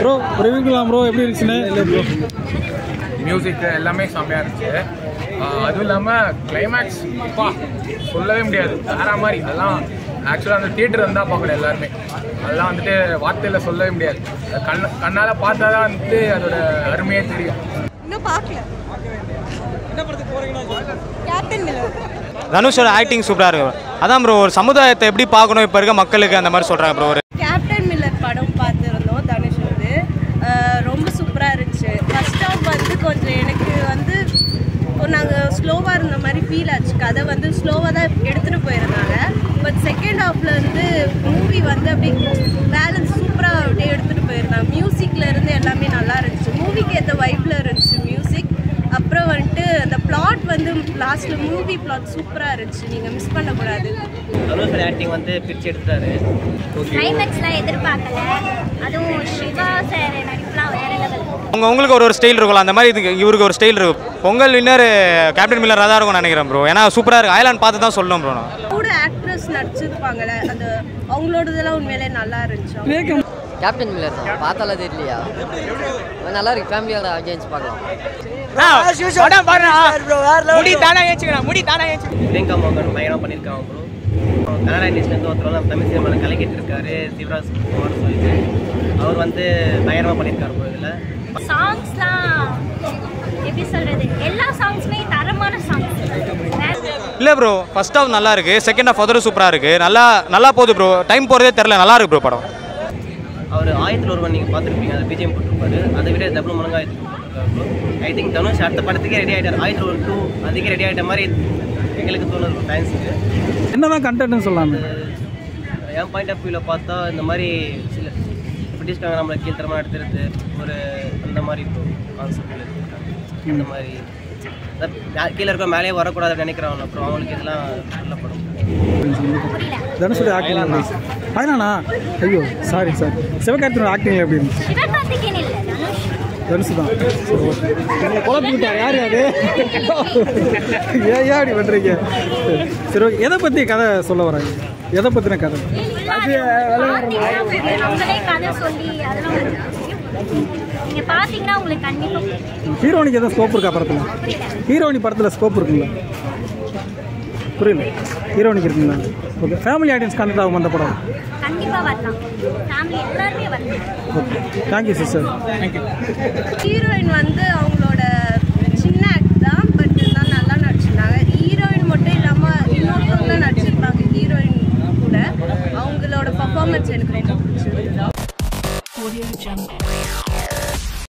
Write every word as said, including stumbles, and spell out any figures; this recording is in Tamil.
bro, reviewலாம் bro எப்படி இருந்துச்சுனே இல்ல bro. மியூசிக் எல்லாமே செமையா இருந்துச்சு. அதுலமா கிளைமாக்ஸ் பா சொல்லவே முடியாது. வேற மாதிரி அதெல்லாம் ஆக்சுவலா அந்த தியேட்டர் வந்தா பாக்கணும் எல்லாரும். அதெல்லாம் வந்து வார்த்தையில சொல்லவே முடியாது. கண்ணால பார்த்தா தான் வந்து அதோட அருமையே தெரியும். இன்னும் பார்க்கல. என்ன படுத்து போறீங்களா? Captain Miller. தனுஷோட ஆக்டிங் சூப்பரா இருக்கு. அதான் bro ஒரு சமுதாயத்தை எப்படி பார்க்கணும் இப்போ இருக்க மக்களுக்கு அந்த மாதிரி சொல்றாங்க bro. கேப்டன் மில்லர் படம் பார்த்திருந்தோம் தனுஷ் வந்து ரொம்ப சூப்பரா இருந்துச்சு. ஃபர்ஸ்ட் ஆஃப் வந்து கொஞ்சம் எனக்கு வந்து நாங்கள் ஸ்லோவாக இருந்த மாதிரி ஃபீல் ஆச்சு. கதை வந்து ஸ்லோவாக தான் எடுத்துகிட்டு போயிருந்தாங்க. பட் செகண்ட் ஆஃப்ல வந்து மூவி வந்து அப்படி பேலன்ஸ் சூப்பராக அப்படியே எடுத்துகிட்டு போயிருந்தாங்க. மியூசிக்ல இருந்து எல்லாமே நல்லா இருந்துச்சு. மூவிக்கு ஏற்ற வைப்ல இருந்துச்சு மியூசிக். அப்புறம் வந்துட்டு அந்த பிளாட் வந்து லாஸ்ட்ல மூவி பிளாட் சூப்பராக இருந்துச்சு. நீங்கள் மிஸ் பண்ணக்கூடாது. தனுஷ் ஆக்டிங் வந்து பிரிச்சு எடுத்தாரு. கிளைமேக்ஸ்லாம் எதிர்பார்க்கல. அதுவும் சிவா சார் நடிப்புலாம் வேற லெவல். உங்க உங்களுக்கு ஒரு ஒரு ஸ்டைல் இருக்கும்ல அந்த மாதிரி இதுக்கு இவருக்கு ஒரு ஸ்டைல் இருக்கும். பொங்கல் வின்னர் கேப்டன் மில்லர் தான் இருக்கும்னு நினைக்கிறேன் ப்ரோ. ஏன்னா சூப்பராக இருக்கு. ஐலாண்ட் பார்த்து தான் சொல்லணும் ப்ரோ. நான் கூட ஆக்ட்ரஸ் நடிச்சிருப்பாங்கல்ல அந்த அவங்களோடதெல்லாம் உண்மையிலே நல்லா இருந்துச்சு. கேப்டன் மில்லர் தான் பார்த்தாலே தெரியலையா நல்லா இருக்கு. ஃபேமிலியோட அகைன்ஸ் பார்க்கலாம். படம் பாருங்க முடி தானா ஏச்சுக்கிறேன் முடி தானா ஏச்சு பிரியங்கா மோகன் பயங்கரமாக பண்ணியிருக்காங்க ப்ரோ. கனடா இண்டஸ்ட்ரிலேருந்து ஒருத்தர் தமிழ் சினிமாவில் கலக்கிட்டு இருக்காரு சிவராஜ் குமார்னு சொல்லிட்டு அவர் வந்து பயங்கரமாக பண்ணியிருக்காரு ப்ரோ. இதில் சாங்ஸ்லாம் எப்படி சொல்கிறது எல்லா சாங்ஸுமே தரமான சாங்ஸ் இல்லை ப்ரோ. ஃபர்ஸ்ட் ஆஃப் நல்லா இருக்குது. செகண்ட் ஆஃப் அதோட சூப்பராக இருக்குது. நல்லா நல்லா போகுது ப்ரோ. டைம் போகிறதே தெரில. நல்லா இருக்கு ப்ரோ படம். அவர் ஆயிரத்தில் ஒருவன் நீங்கள் பார்த்துருப்பீங்க அதை பிஜிஎம் போட்டிருப்பாரு. அதை விட டபுள் மடங்காக எடுத்துருப்பாரு. ஐ திங்க் தனுஷ் அடுத்த படத்துக்கே ரெடி ஆகிட்டார். ஆயிரத்தில் ஒரு டூ அதுக்கே ரெடி ஆகிட்ட மாதிரி எங்களுக்கு தோணுது. டான்ஸுக்கு என்னதான் கண்டென்ட்னு சொல்லலாம். என் பாயிண்ட் ஆஃப் வியூவில் பார்த்தா இந்த மாதிரி சில பிரிட்டிஷ்காரங்க நம்மளை கீழ்த்தரமாக எடுத்துருது ஒரு அந்த மாதிரி கான்செப்டில் இருக்குது. அந்த மாதிரி கீழே இருக்க மேலேயே வரக்கூடாதுன்னு நினைக்கிறாங்க. அப்புறம் அவங்களுக்கு இதெல்லாம் நல்லப்படும். தனுஷோட ஆக்டிங் ஆயினாண்ணா ஐயோ சாரி சார். சிவகார்த்திகேயனோட ஆக்டிங் எப்படி இருந்துச்சு? தனுஷ் தான் குழப்பிக்கிட்டா யார் அது ஏன் அப்படி பண்ணுறீங்க? சரி ஓகே. எதை பற்றி கதை சொல்ல வராங்க? எதை பற்றின கதை? அது ஹீரோனிக்கு எதாவது ஸ்கோப் இருக்கா படத்தில்? ஹீரோனி படத்தில் ஸ்கோப் இருக்குங்களா? புரியல. ஹீரோனிக்கு இருக்குங்களா? ஓகே. ஃபேமிலி ஆடியன்ஸ் கனெக்ட் ஆகும் அந்த படம். Thank you sister. ஹீரோயின் வந்து அவங்களோட சின்ன ஆக்ட் தான் பட் இருந்தாலும் நல்லா நடிச்சிருந்தாங்க. ஹீரோயின் மட்டும் இல்லாமல் இன்னொருத்தவங்களாம் நடிச்சிருப்பாங்க. ஹீரோயின் கூட அவங்களோட பர்ஃபார்மன்ஸ் எனக்கு ரொம்ப பிடிச்சிருக்கு.